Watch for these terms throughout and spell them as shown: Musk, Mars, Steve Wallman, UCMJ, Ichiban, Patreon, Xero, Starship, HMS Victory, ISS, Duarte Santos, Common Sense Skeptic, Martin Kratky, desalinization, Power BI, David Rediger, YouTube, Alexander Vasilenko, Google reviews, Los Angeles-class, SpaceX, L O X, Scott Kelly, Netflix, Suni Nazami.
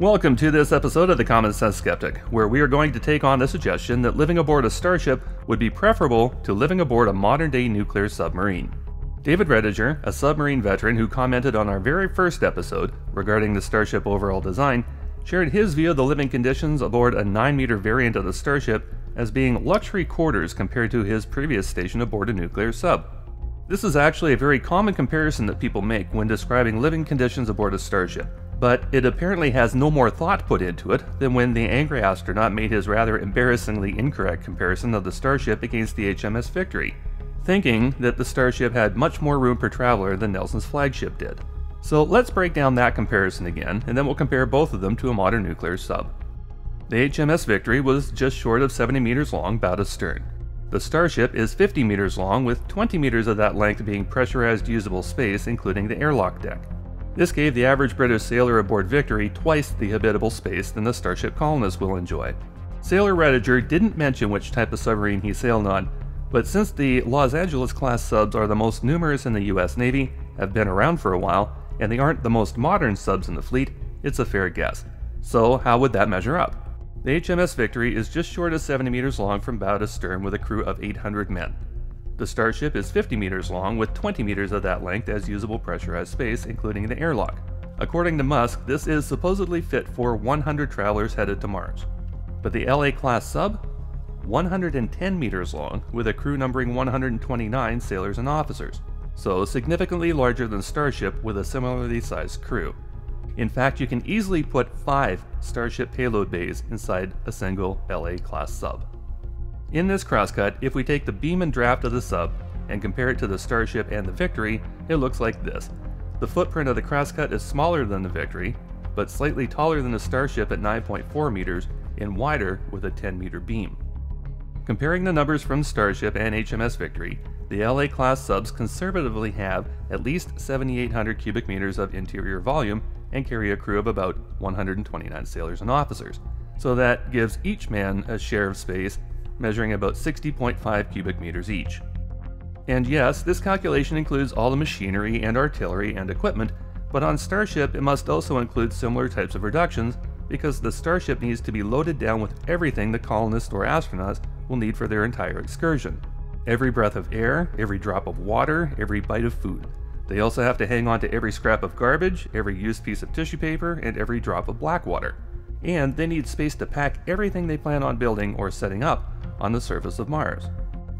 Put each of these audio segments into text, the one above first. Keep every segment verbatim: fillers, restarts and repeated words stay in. Welcome to this episode of the Common Sense Skeptic, where we are going to take on the suggestion that living aboard a Starship would be preferable to living aboard a modern-day nuclear submarine. David Rediger, a submarine veteran who commented on our very first episode regarding the Starship overall design, shared his view of the living conditions aboard a nine meter variant of the Starship as being luxury quarters compared to his previous station aboard a nuclear sub. This is actually a very common comparison that people make when describing living conditions aboard a Starship. But it apparently has no more thought put into it than when the angry astronaut made his rather embarrassingly incorrect comparison of the Starship against the H M S Victory, thinking that the Starship had much more room per traveler than Nelson's flagship did. So let's break down that comparison again, and then we'll compare both of them to a modern nuclear sub. The H M S Victory was just short of seventy meters long, bow to stern. The Starship is fifty meters long, with twenty meters of that length being pressurized usable space, including the airlock deck. This gave the average British sailor aboard Victory twice the habitable space than the Starship colonists will enjoy. Sailor Rediger didn't mention which type of submarine he sailed on, but since the Los Angeles-class subs are the most numerous in the U S Navy, have been around for a while, and they aren't the most modern subs in the fleet, it's a fair guess. So how would that measure up? The H M S Victory is just short of seventy meters long from bow to stern with a crew of eight hundred men. The Starship is fifty meters long, with twenty meters of that length as usable pressurized space, including the airlock. According to Musk, this is supposedly fit for one hundred travelers headed to Mars. But the L A class sub? one hundred ten meters long, with a crew numbering one hundred twenty-nine sailors and officers. So significantly larger than Starship with a similarly sized crew. In fact, you can easily put five Starship payload bays inside a single L A class sub. In this crosscut, if we take the beam and draft of the sub and compare it to the Starship and the Victory, it looks like this. The footprint of the crosscut is smaller than the Victory, but slightly taller than the Starship at nine point four meters and wider with a ten meter beam. Comparing the numbers from Starship and H M S Victory, the L A class subs conservatively have at least seventy-eight hundred cubic meters of interior volume and carry a crew of about one hundred twenty-nine sailors and officers. So that gives each man a share of space, measuring about sixty point five cubic meters each. And yes, this calculation includes all the machinery and artillery and equipment, but on Starship it must also include similar types of reductions, because the Starship needs to be loaded down with everything the colonists or astronauts will need for their entire excursion. Every breath of air, every drop of water, every bite of food. They also have to hang on to every scrap of garbage, every used piece of tissue paper, and every drop of black water. And they need space to pack everything they plan on building or setting up on the surface of Mars.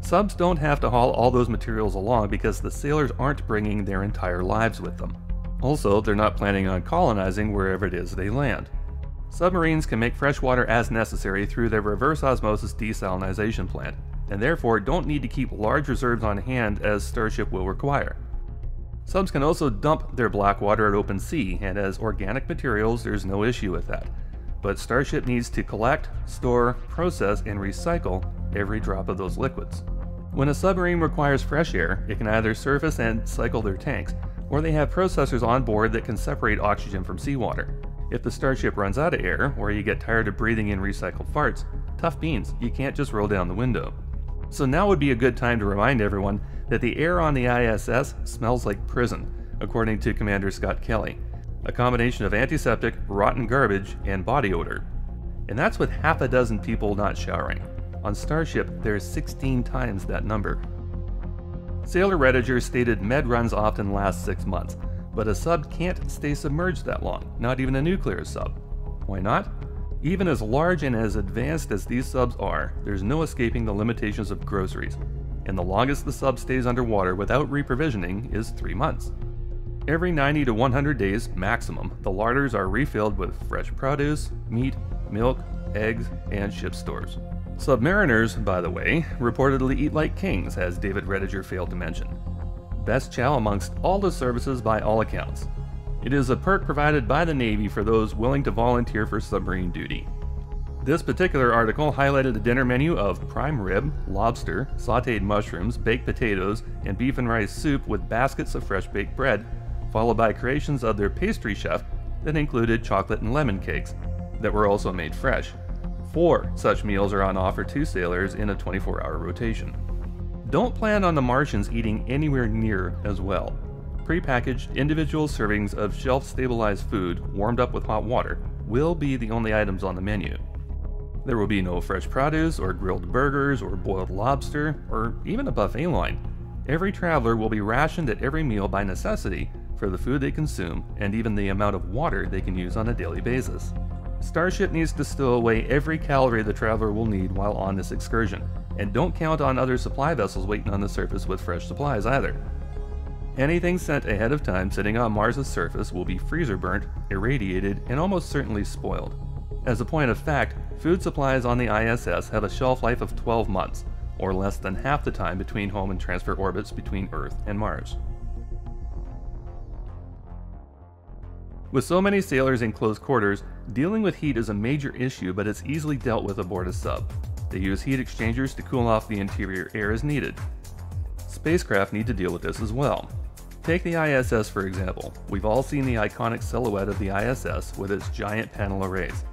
Subs don't have to haul all those materials along because the sailors aren't bringing their entire lives with them. Also, they're not planning on colonizing wherever it is they land. Submarines can make fresh water as necessary through their reverse osmosis desalinization plant, and therefore don't need to keep large reserves on hand as Starship will require. Subs can also dump their black water at open sea, and as organic materials there's no issue with that. But Starship needs to collect, store, process, and recycle every drop of those liquids. When a submarine requires fresh air, it can either surface and cycle their tanks, or they have processors on board that can separate oxygen from seawater. If the Starship runs out of air, or you get tired of breathing in recycled farts, tough beans, you can't just roll down the window. So now would be a good time to remind everyone that the air on the I S S smells like prison, according to Commander Scott Kelly. A combination of antiseptic, rotten garbage, and body odor. And that's with half a dozen people not showering. On Starship, there's sixteen times that number. Sailor Rediger stated med runs often last six months, but a sub can't stay submerged that long, not even a nuclear sub. Why not? Even as large and as advanced as these subs are, there's no escaping the limitations of groceries. And the longest the sub stays underwater without reprovisioning is three months. Every ninety to one hundred days maximum, the larders are refilled with fresh produce, meat, milk, eggs, and ship stores. Submariners, by the way, reportedly eat like kings, as David Rediger failed to mention. Best chow amongst all the services by all accounts. It is a perk provided by the Navy for those willing to volunteer for submarine duty. This particular article highlighted a dinner menu of prime rib, lobster, sautéed mushrooms, baked potatoes, and beef and rice soup with baskets of fresh baked bread, followed by creations of their pastry chef that included chocolate and lemon cakes that were also made fresh. Four such meals are on offer to sailors in a twenty-four hour rotation. Don't plan on the Martians eating anywhere near as well. Prepackaged individual servings of shelf-stabilized food warmed up with hot water, will be the only items on the menu. There will be no fresh produce or grilled burgers or boiled lobster or even a buffet line. Every traveler will be rationed at every meal by necessity for the food they consume and even the amount of water they can use on a daily basis. Starship needs to stow away every calorie the traveler will need while on this excursion, and don't count on other supply vessels waiting on the surface with fresh supplies either. Anything sent ahead of time sitting on Mars' surface will be freezer burnt, irradiated, and almost certainly spoiled. As a point of fact, food supplies on the I S S have a shelf life of twelve months, or less than half the time between home and transfer orbits between Earth and Mars. With so many sailors in close quarters, dealing with heat is a major issue, but it's easily dealt with aboard a sub. They use heat exchangers to cool off the interior air as needed. Spacecraft need to deal with this as well. Take the I S S for example. We've all seen the iconic silhouette of the I S S with its giant panel arrays.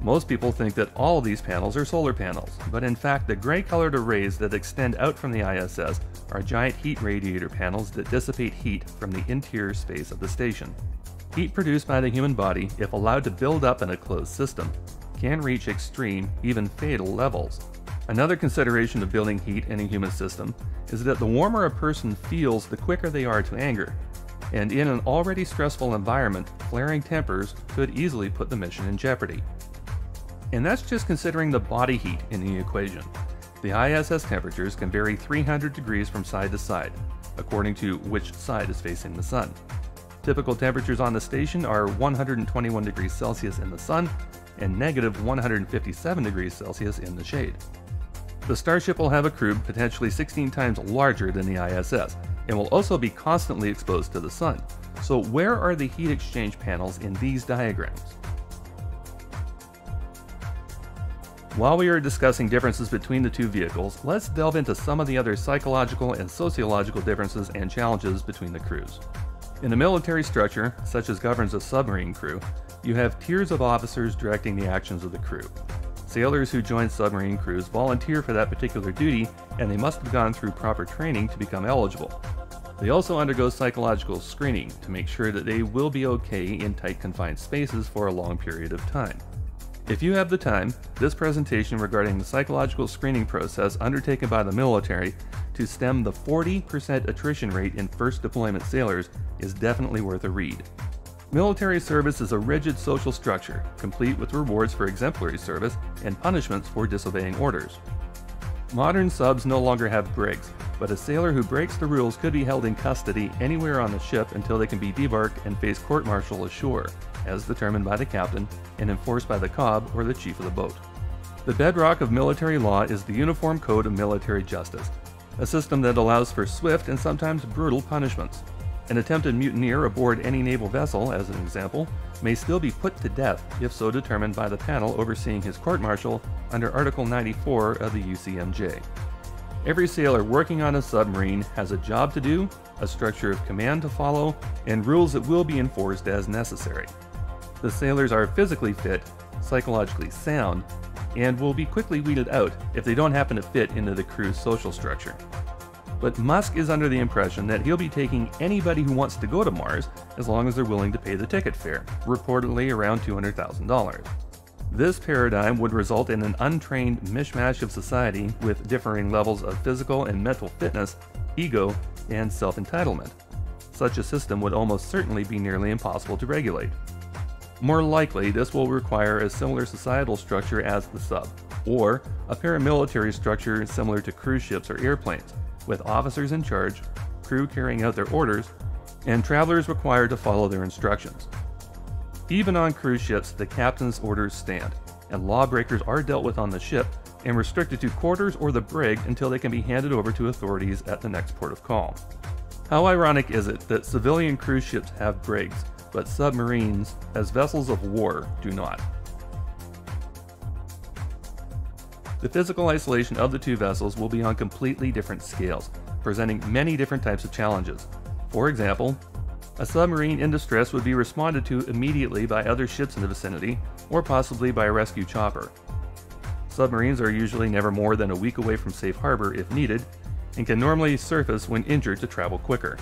Most people think that all of these panels are solar panels, but in fact the gray-colored arrays that extend out from the I S S are giant heat radiator panels that dissipate heat from the interior space of the station. Heat produced by the human body, if allowed to build up in a closed system, can reach extreme, even fatal levels. Another consideration of building heat in a human system is that the warmer a person feels, the quicker they are to anger. And in an already stressful environment, flaring tempers could easily put the mission in jeopardy. And that's just considering the body heat in the equation. The I S S temperatures can vary three hundred degrees from side to side, according to which side is facing the sun. Typical temperatures on the station are one hundred twenty-one degrees Celsius in the sun and negative one hundred fifty-seven degrees Celsius in the shade. The Starship will have a crew potentially sixteen times larger than the I S S and will also be constantly exposed to the sun. So where are the heat exchange panels in these diagrams? While we are discussing differences between the two vehicles, let's delve into some of the other psychological and sociological differences and challenges between the crews. In a military structure, such as governs a submarine crew, you have tiers of officers directing the actions of the crew. Sailors who join submarine crews volunteer for that particular duty, and they must have gone through proper training to become eligible. They also undergo psychological screening to make sure that they will be okay in tight confined spaces for a long period of time. If you have the time, this presentation regarding the psychological screening process undertaken by the military to stem the forty percent attrition rate in first deployment sailors is definitely worth a read. Military service is a rigid social structure, complete with rewards for exemplary service and punishments for disobeying orders. Modern subs no longer have brigs, but a sailor who breaks the rules could be held in custody anywhere on the ship until they can be debarked and face court-martial ashore, as determined by the captain and enforced by the cob or the chief of the boat. The bedrock of military law is the Uniform Code of Military Justice, a system that allows for swift and sometimes brutal punishments. An attempted mutineer aboard any naval vessel, as an example, may still be put to death if so determined by the panel overseeing his court-martial under Article ninety-four of the U C M J. Every sailor working on a submarine has a job to do, a structure of command to follow, and rules that will be enforced as necessary. The sailors are physically fit, psychologically sound, and will be quickly weeded out if they don't happen to fit into the crew's social structure. But Musk is under the impression that he'll be taking anybody who wants to go to Mars as long as they're willing to pay the ticket fare, reportedly around two hundred thousand dollars. This paradigm would result in an untrained mishmash of society with differing levels of physical and mental fitness, ego, and self-entitlement. Such a system would almost certainly be nearly impossible to regulate. More likely, this will require a similar societal structure as the sub, or a paramilitary structure similar to cruise ships or airplanes, with officers in charge, crew carrying out their orders, and travelers required to follow their instructions. Even on cruise ships, the captain's orders stand, and lawbreakers are dealt with on the ship and restricted to quarters or the brig until they can be handed over to authorities at the next port of call. How ironic is it that civilian cruise ships have brigs, but submarines, as vessels of war, do not? The physical isolation of the two vessels will be on completely different scales, presenting many different types of challenges. For example, a submarine in distress would be responded to immediately by other ships in the vicinity, or possibly by a rescue chopper. Submarines are usually never more than a week away from safe harbor if needed, and can normally surface when injured to travel quicker.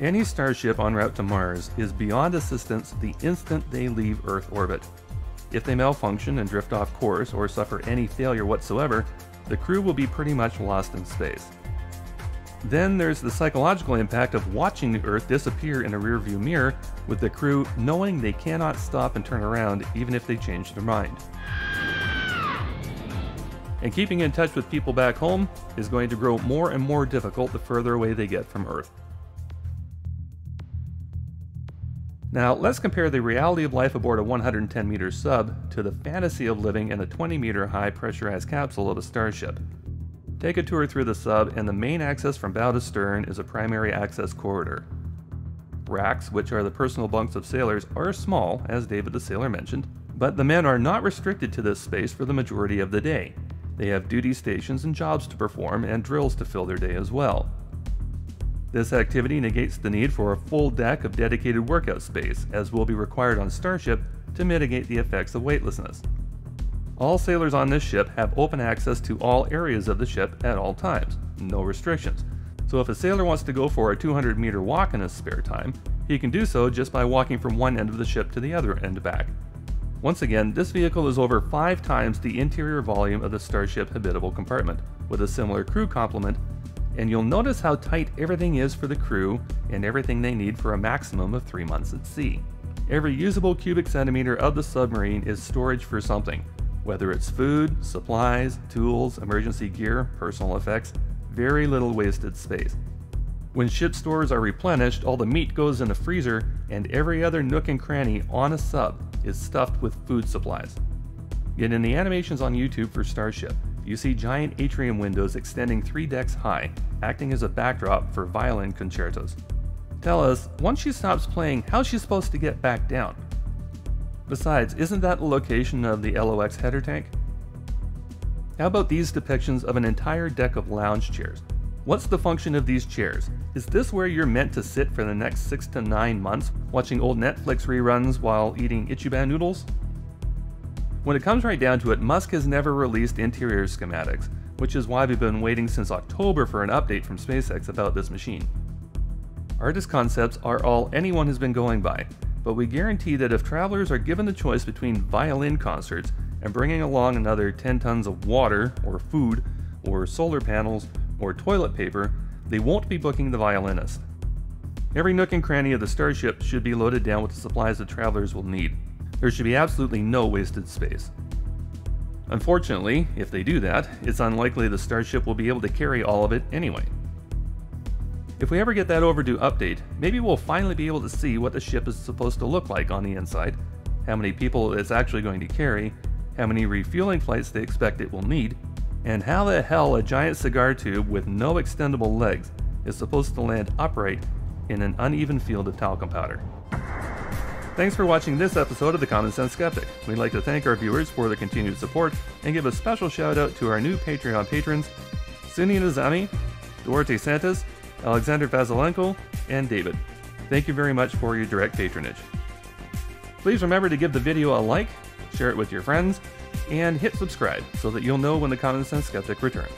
Any Starship en route to Mars is beyond assistance the instant they leave Earth orbit, If they malfunction and drift off course or suffer any failure whatsoever, the crew will be pretty much lost in space. Then there's the psychological impact of watching the Earth disappear in a rearview mirror, with the crew knowing they cannot stop and turn around even if they change their mind. And keeping in touch with people back home is going to grow more and more difficult the further away they get from Earth. Now let's compare the reality of life aboard a one hundred ten meter sub to the fantasy of living in a twenty meter high pressurized capsule of a Starship. Take a tour through the sub, and the main access from bow to stern is a primary access corridor. Racks, which are the personal bunks of sailors, are small, as David the Sailor mentioned, but the men are not restricted to this space for the majority of the day. They have duty stations and jobs to perform and drills to fill their day as well. This activity negates the need for a full deck of dedicated workout space, as will be required on Starship to mitigate the effects of weightlessness. All sailors on this ship have open access to all areas of the ship at all times, no restrictions. So if a sailor wants to go for a two hundred meter walk in his spare time, he can do so just by walking from one end of the ship to the other end back. Once again, this vehicle is over five times the interior volume of the Starship habitable compartment, with a similar crew complement, and you'll notice how tight everything is for the crew and everything they need for a maximum of three months at sea. Every usable cubic centimeter of the submarine is storage for something, whether it's food, supplies, tools, emergency gear, personal effects. Very little wasted space. When ship stores are replenished, all the meat goes in the freezer, and every other nook and cranny on a sub is stuffed with food supplies. Yet in the animations on YouTube for Starship, you see giant atrium windows extending three decks high, acting as a backdrop for violin concertos. Tell us, once she stops playing, how's she supposed to get back down? Besides, isn't that the location of the L O X header tank? How about these depictions of an entire deck of lounge chairs? What's the function of these chairs? Is this where you're meant to sit for the next six to nine months, watching old Netflix reruns while eating Ichiban noodles? When it comes right down to it, Musk has never released interior schematics, which is why we've been waiting since October for an update from SpaceX about this machine. Artist concepts are all anyone has been going by, but we guarantee that if travelers are given the choice between violin concerts and bringing along another ten tons of water, or food, or solar panels, or toilet paper, they won't be booking the violinist. Every nook and cranny of the Starship should be loaded down with the supplies that travelers will need. There should be absolutely no wasted space. Unfortunately, if they do that, it's unlikely the Starship will be able to carry all of it anyway. If we ever get that overdue update, maybe we'll finally be able to see what the ship is supposed to look like on the inside, how many people it's actually going to carry, how many refueling flights they expect it will need, and how the hell a giant cigar tube with no extendable legs is supposed to land upright in an uneven field of talcum powder. Thanks for watching this episode of the Common Sense Skeptic. We'd like to thank our viewers for their continued support and give a special shout out to our new Patreon patrons, Suni Nazami, Duarte Santos, Alexander Vasilenko, and David. Thank you very much for your direct patronage. Please remember to give the video a like, share it with your friends, and hit subscribe so that you'll know when the Common Sense Skeptic returns.